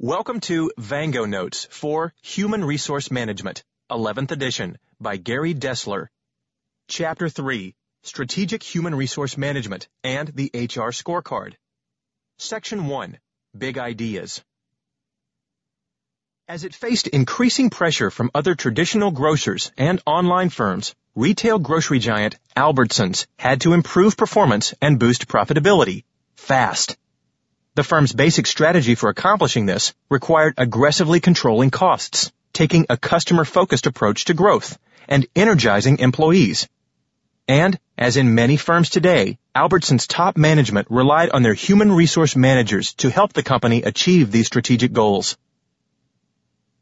Welcome to Vango Notes for Human Resource Management, 11th edition, by Gary Dessler. Chapter 3, Strategic Human Resource Management and the HR Scorecard. Section 1, Big Ideas. As it faced increasing pressure from other traditional grocers and online firms, retail grocery giant Albertsons had to improve performance and boost profitability fast. The firm's basic strategy for accomplishing this required aggressively controlling costs, taking a customer-focused approach to growth, and energizing employees. And, as in many firms today, Albertsons' top management relied on their human resource managers to help the company achieve these strategic goals.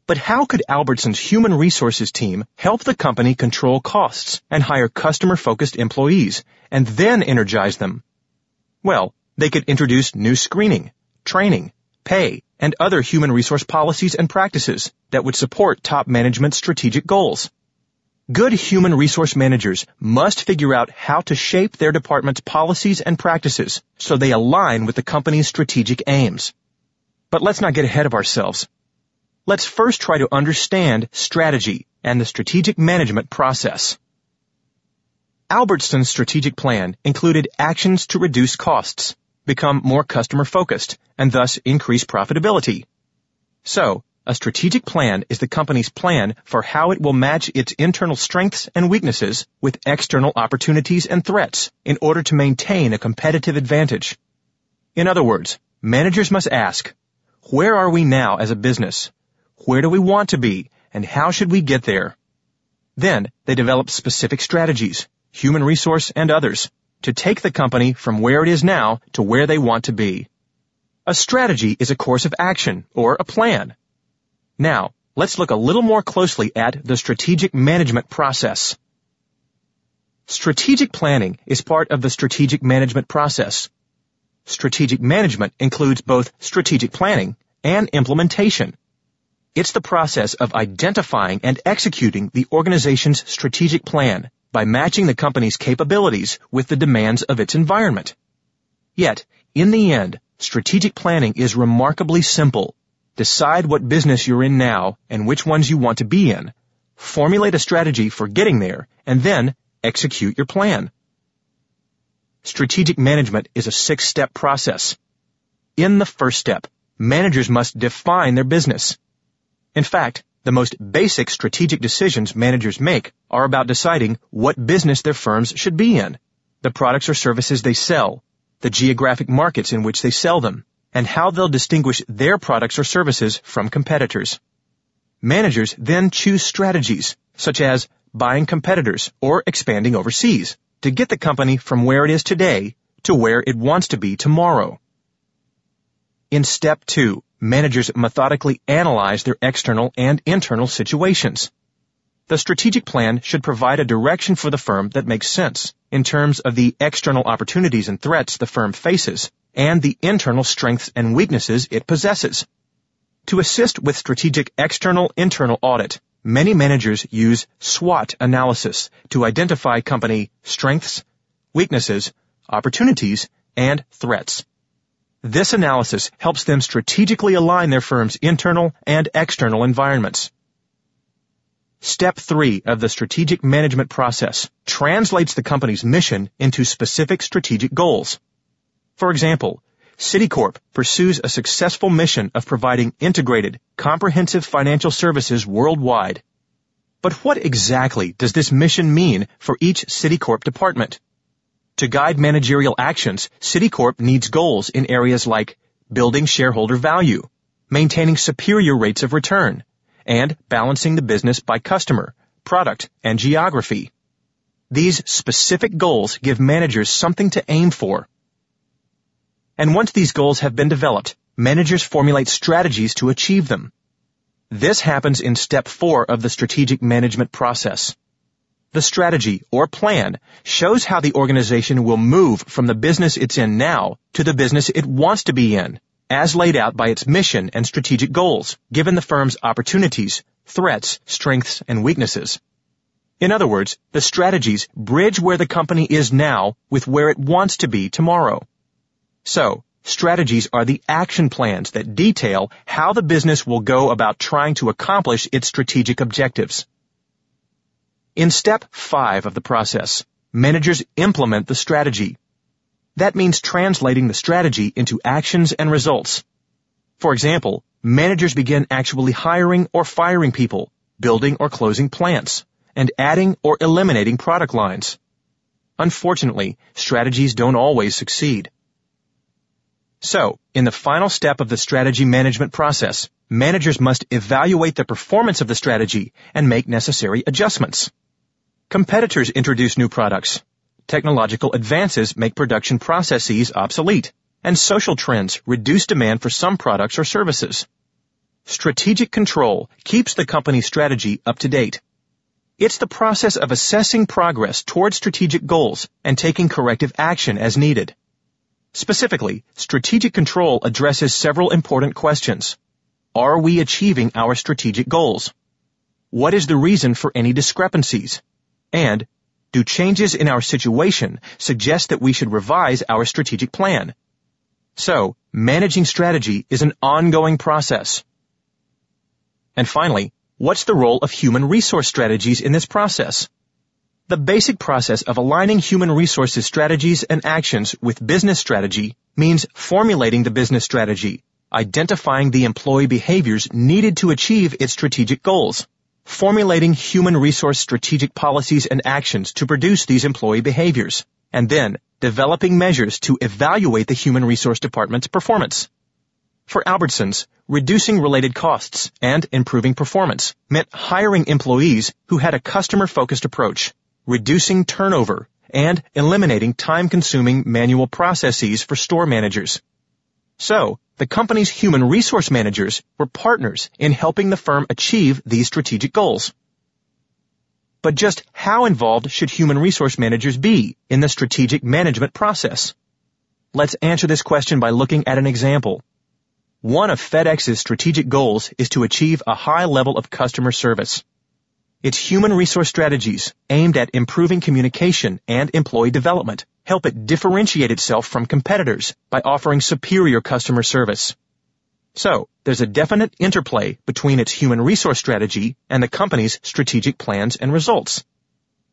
But how could Albertsons' human resources team help the company control costs and hire customer-focused employees, and then energize them? Well, they could introduce new screening, training, pay, and other human resource policies and practices that would support top management's strategic goals. Good human resource managers must figure out how to shape their department's policies and practices so they align with the company's strategic aims. But let's not get ahead of ourselves. Let's first try to understand strategy and the strategic management process. Albertsons' strategic plan included actions to reduce costs, become more customer-focused, and thus increase profitability. So, a strategic plan is the company's plan for how it will match its internal strengths and weaknesses with external opportunities and threats in order to maintain a competitive advantage. In other words, managers must ask, where are we now as a business? Where do we want to be, and how should we get there? Then, they develop specific strategies, human resource and others, to take the company from where it is now to where they want to be. A strategy is a course of action, or a plan. Now, let's look a little more closely at the strategic management process. Strategic planning is part of the strategic management process. Strategic management includes both strategic planning and implementation. It's the process of identifying and executing the organization's strategic plan by matching the company's capabilities with the demands of its environment. Yet, in the end, strategic planning is remarkably simple. Decide what business you're in now and which ones you want to be in. Formulate a strategy for getting there, and then execute your plan. Strategic management is a six-step process. In the first step, managers must define their business. In fact, the most basic strategic decisions managers make are about deciding what business their firms should be in, the products or services they sell, the geographic markets in which they sell them, and how they'll distinguish their products or services from competitors. Managers then choose strategies, such as buying competitors or expanding overseas, to get the company from where it is today to where it wants to be tomorrow. In Step 2, managers methodically analyze their external and internal situations. The strategic plan should provide a direction for the firm that makes sense in terms of the external opportunities and threats the firm faces and the internal strengths and weaknesses it possesses. To assist with strategic external-internal audit, many managers use SWOT analysis to identify company strengths, weaknesses, opportunities, and threats. This analysis helps them strategically align their firm's internal and external environments. Step 3 of the strategic management process translates the company's mission into specific strategic goals. For example, Citicorp pursues a successful mission of providing integrated, comprehensive financial services worldwide. But what exactly does this mission mean for each Citicorp department? To guide managerial actions, Citicorp needs goals in areas like building shareholder value, maintaining superior rates of return, and balancing the business by customer, product, and geography. These specific goals give managers something to aim for. And once these goals have been developed, managers formulate strategies to achieve them. This happens in Step 4 of the strategic management process. The strategy, or plan, shows how the organization will move from the business it's in now to the business it wants to be in, as laid out by its mission and strategic goals, given the firm's opportunities, threats, strengths, and weaknesses. In other words, the strategies bridge where the company is now with where it wants to be tomorrow. So, Strategies are the action plans that detail how the business will go about trying to accomplish its strategic objectives. In step 5 of the process, managers implement the strategy. That means translating the strategy into actions and results. For example, managers begin actually hiring or firing people, building or closing plants, and adding or eliminating product lines. Unfortunately, strategies don't always succeed. So, in the final step of the strategy management process, managers must evaluate the performance of the strategy and make necessary adjustments. Competitors introduce new products. Technological advances make production processes obsolete, and social trends reduce demand for some products or services. Strategic control keeps the company's strategy up to date. It's the process of assessing progress toward strategic goals and taking corrective action as needed. Specifically, strategic control addresses several important questions. Are we achieving our strategic goals? What is the reason for any discrepancies? And, do changes in our situation suggest that we should revise our strategic plan? So, managing strategy is an ongoing process. And finally, what's the role of human resource strategies in this process? The basic process of aligning human resources strategies and actions with business strategy means formulating the business strategy, identifying the employee behaviors needed to achieve its strategic goals, formulating human resource strategic policies and actions to produce these employee behaviors, and then developing measures to evaluate the human resource department's performance. For Albertsons, reducing related costs and improving performance meant hiring employees who had a customer-focused approach, reducing turnover, and eliminating time-consuming manual processes for store managers. So, the company's human resource managers were partners in helping the firm achieve these strategic goals. But just how involved should human resource managers be in the strategic management process? Let's answer this question by looking at an example. One of FedEx's strategic goals is to achieve a high level of customer service. Its human resource strategies, aimed at improving communication and employee development, help it differentiate itself from competitors by offering superior customer service. So, there's a definite interplay between its human resource strategy and the company's strategic plans and results.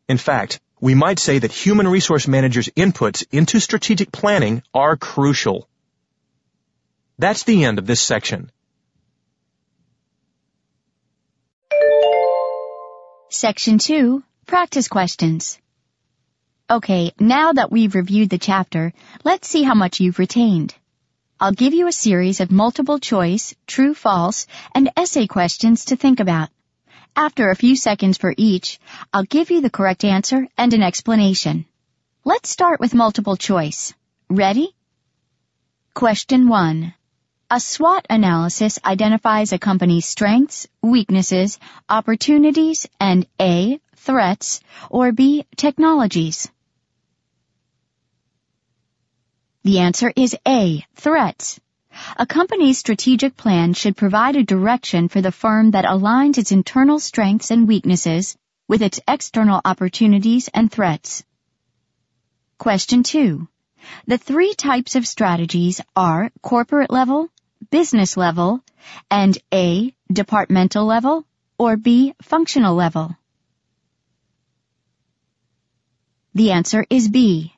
In fact, we might say that human resource managers' inputs into strategic planning are crucial. That's the end of this section. Section 2, Practice Questions. Okay, now that we've reviewed the chapter, let's see how much you've retained. I'll give you a series of multiple choice, true, false, and essay questions to think about. After a few seconds for each, I'll give you the correct answer and an explanation. Let's start with multiple choice. Ready? Question 1. A SWOT analysis identifies a company's strengths, weaknesses, opportunities, and A, threats, or B, technologies. The answer is A, threats. A company's strategic plan should provide a direction for the firm that aligns its internal strengths and weaknesses with its external opportunities and threats. Question 2. The three types of strategies are corporate level, business level, and A, departmental level, or B, functional level. The answer is B.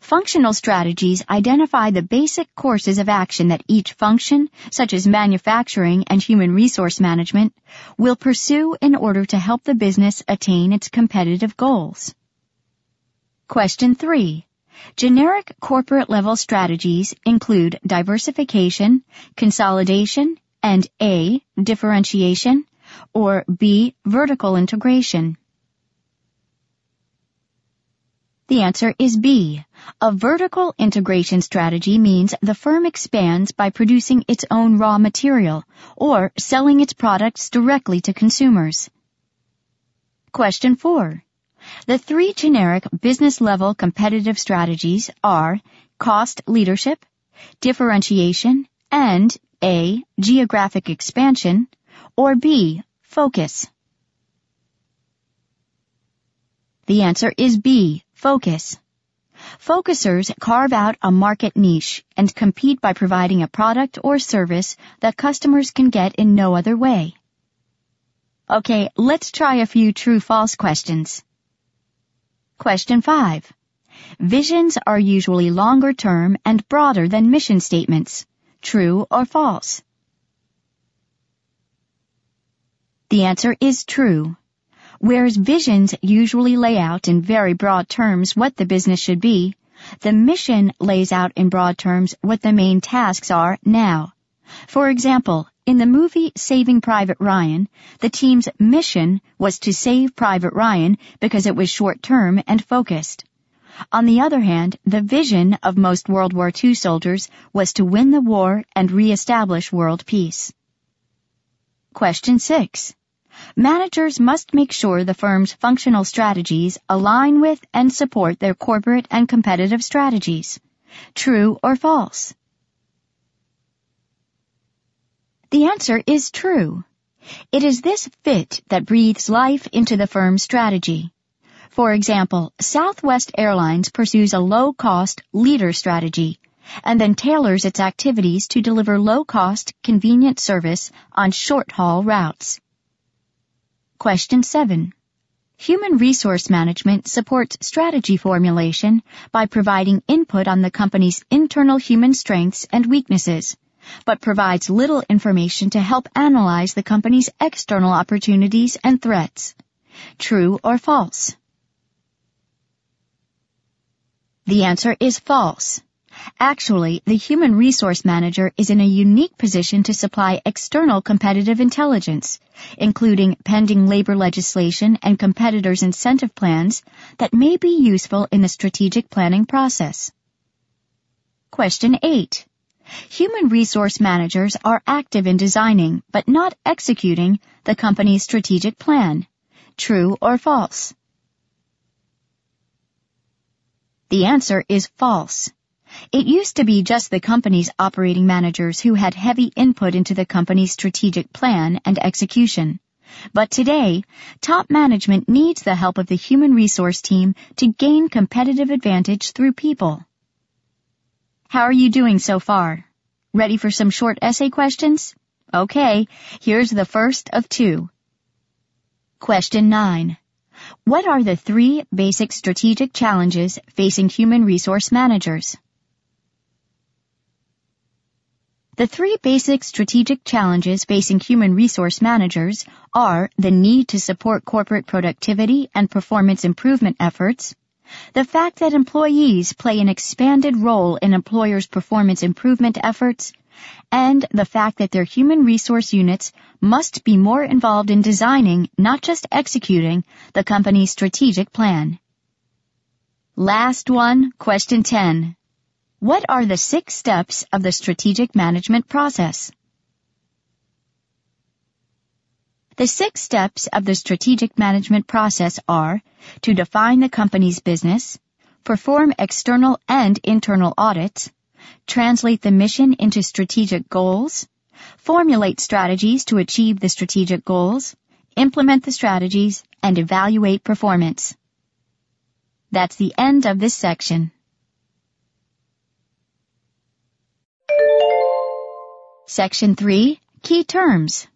Functional strategies identify the basic courses of action that each function, such as manufacturing and human resource management, will pursue in order to help the business attain its competitive goals. Question 3. Generic corporate-level strategies include diversification, consolidation, and A, differentiation, or B, vertical integration. The answer is B. A vertical integration strategy means the firm expands by producing its own raw material or selling its products directly to consumers. Question 4. The three generic business-level competitive strategies are cost leadership, differentiation, and A, geographic expansion, or B, focus. The answer is B, focus. Focusers carve out a market niche and compete by providing a product or service that customers can get in no other way. Okay, let's try a few true-false questions. Question 5. Visions are usually longer-term and broader than mission statements. True or false? The answer is true. Whereas visions usually lay out in very broad terms what the business should be, the mission lays out in broad terms what the main tasks are now. For example, in the movie Saving Private Ryan, the team's mission was to save Private Ryan because it was short-term and focused. On the other hand, the vision of most World War II soldiers was to win the war and re-establish world peace. Question 6. Managers must make sure the firm's functional strategies align with and support their corporate and competitive strategies. True or false? The answer is true. It is this fit that breathes life into the firm's strategy. For example, Southwest Airlines pursues a low-cost leader strategy and then tailors its activities to deliver low-cost, convenient service on short-haul routes. Question 7. Human resource management supports strategy formulation by providing input on the company's internal human strengths and weaknesses, but provides little information to help analyze the company's external opportunities and threats. True or false? The answer is false. Actually, the human resource manager is in a unique position to supply external competitive intelligence, including pending labor legislation and competitors' incentive plans that may be useful in the strategic planning process. Question 8. Human resource managers are active in designing, but not executing, the company's strategic plan. True or false? The answer is false. It used to be just the company's operating managers who had heavy input into the company's strategic plan and execution. But today, top management needs the help of the human resource team to gain competitive advantage through people. How are you doing so far? Ready for some short essay questions? Okay, here's the first of two. Question 9. What are the three basic strategic challenges facing human resource managers? The three basic strategic challenges facing human resource managers are the need to support corporate productivity and performance improvement efforts, the fact that employees play an expanded role in employers' performance improvement efforts, and the fact that their human resource units must be more involved in designing, not just executing, the company's strategic plan. Last one, question 10. What are the 6 steps of the strategic management process? The 6 steps of the strategic management process are to define the company's business, perform external and internal audits, translate the mission into strategic goals, formulate strategies to achieve the strategic goals, implement the strategies, and evaluate performance. That's the end of this section. Section 3, Key Terms.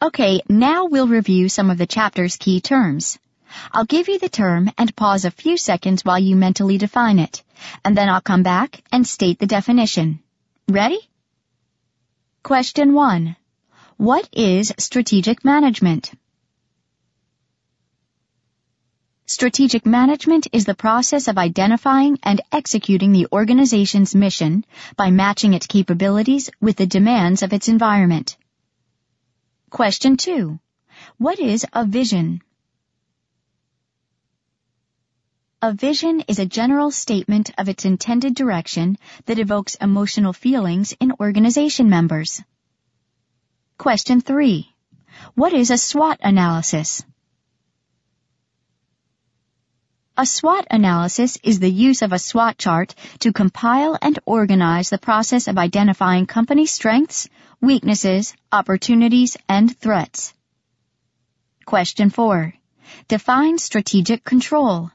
Okay, now we'll review some of the chapter's key terms. I'll give you the term and pause a few seconds while you mentally define it, and then I'll come back and state the definition. Ready? Question 1. What is strategic management? Strategic management is the process of identifying and executing the organization's mission by matching its capabilities with the demands of its environment. Question 2. What is a vision? A vision is a general statement of its intended direction that evokes emotional feelings in organization members. Question 3. What is a SWOT analysis? A SWOT analysis is the use of a SWOT chart to compile and organize the process of identifying company strengths, weaknesses, opportunities, and threats. Question 4. Define strategic control.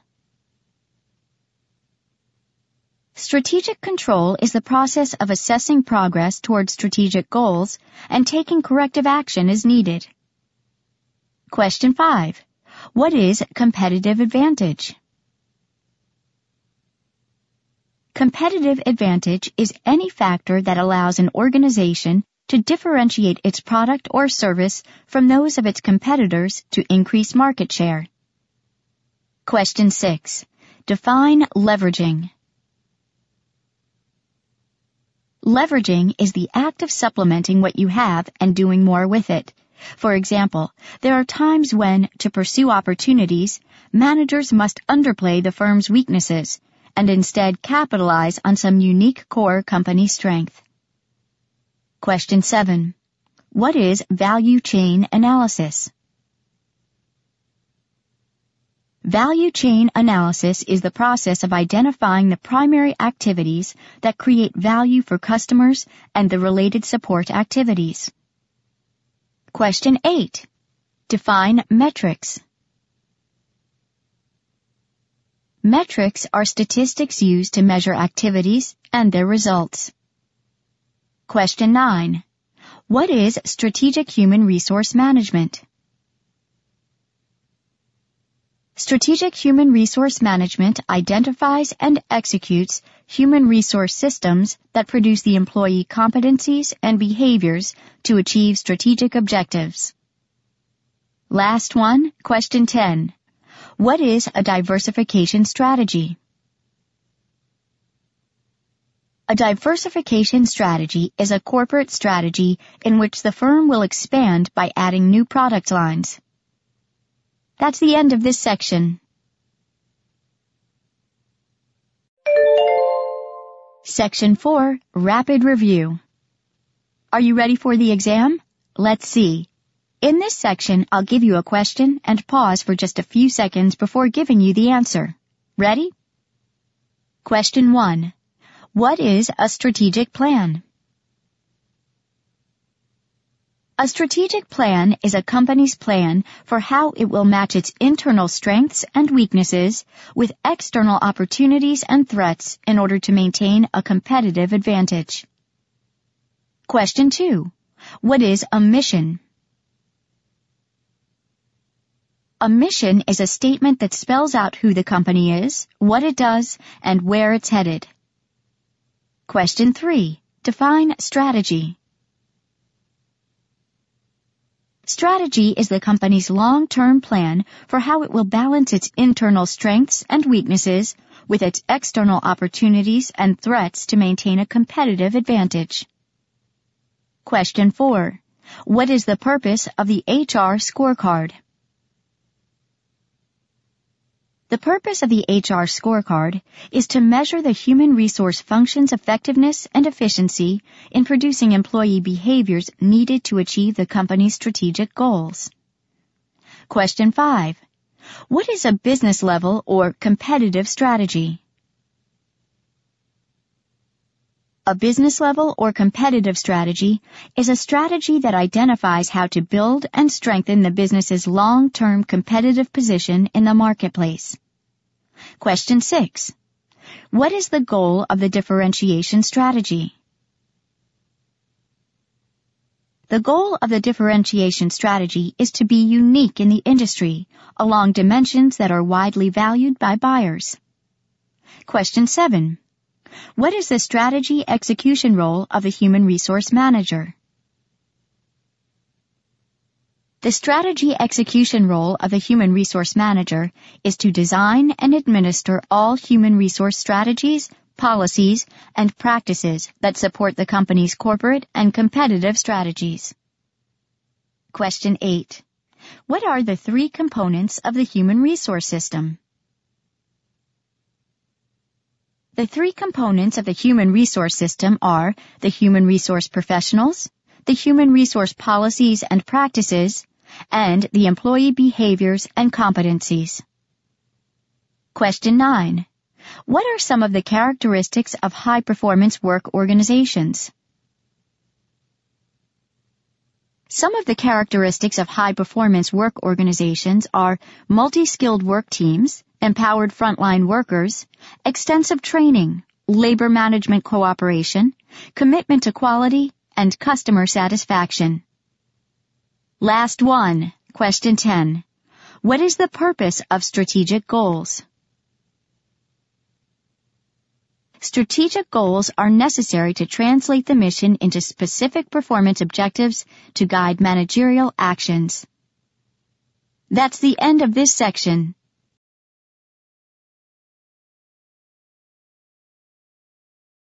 Strategic control is the process of assessing progress toward strategic goals and taking corrective action as needed. Question 5. What is competitive advantage? Competitive advantage is any factor that allows an organization to differentiate its product or service from those of its competitors to increase market share. Question 6. Define leveraging. Leveraging is the act of supplementing what you have and doing more with it. For example, there are times when, to pursue opportunities, managers must underplay the firm's weaknesses and instead capitalize on some unique core company strength. Question 7. What is value chain analysis? Value chain analysis is the process of identifying the primary activities that create value for customers and the related support activities. Question 8. Define metrics. Metrics are statistics used to measure activities and their results. Question 9. What is strategic human resource management? Strategic human resource management identifies and executes human resource systems that produce the employee competencies and behaviors to achieve strategic objectives. Last one, question 10. What is a diversification strategy? A diversification strategy is a corporate strategy in which the firm will expand by adding new product lines. That's the end of this section. Section 4, Rapid Review. Are you ready for the exam? Let's see. In this section, I'll give you a question and pause for just a few seconds before giving you the answer. Ready? Question 1. What is a strategic plan? A strategic plan is a company's plan for how it will match its internal strengths and weaknesses with external opportunities and threats in order to maintain a competitive advantage. Question 2. What is a mission? A mission is a statement that spells out who the company is, what it does, and where it's headed. Question 3. Define strategy. Strategy is the company's long-term plan for how it will balance its internal strengths and weaknesses with its external opportunities and threats to maintain a competitive advantage. Question 4. What is the purpose of the HR scorecard? The purpose of the HR scorecard is to measure the human resource function's effectiveness and efficiency in producing employee behaviors needed to achieve the company's strategic goals. Question 5. What is a business level or competitive strategy? A business level or competitive strategy is a strategy that identifies how to build and strengthen the business's long-term competitive position in the marketplace. Question 6. What is the goal of the differentiation strategy? The goal of the differentiation strategy is to be unique in the industry along dimensions that are widely valued by buyers. Question 7. What is the strategy execution role of the human resource manager? The strategy execution role of the human resource manager is to design and administer all human resource strategies, policies, and practices that support the company's corporate and competitive strategies. Question 8. What are the three components of the human resource system? The three components of the human resource system are the human resource professionals, the human resource policies and practices, and the employee behaviors and competencies. Question 9. What are some of the characteristics of high-performance work organizations? Some of the characteristics of high-performance work organizations are multi-skilled work teams, empowered frontline workers, extensive training, labor management cooperation, commitment to quality, and customer satisfaction. Last one, question 10. What is the purpose of strategic goals? Strategic goals are necessary to translate the mission into specific performance objectives to guide managerial actions. That's the end of this section.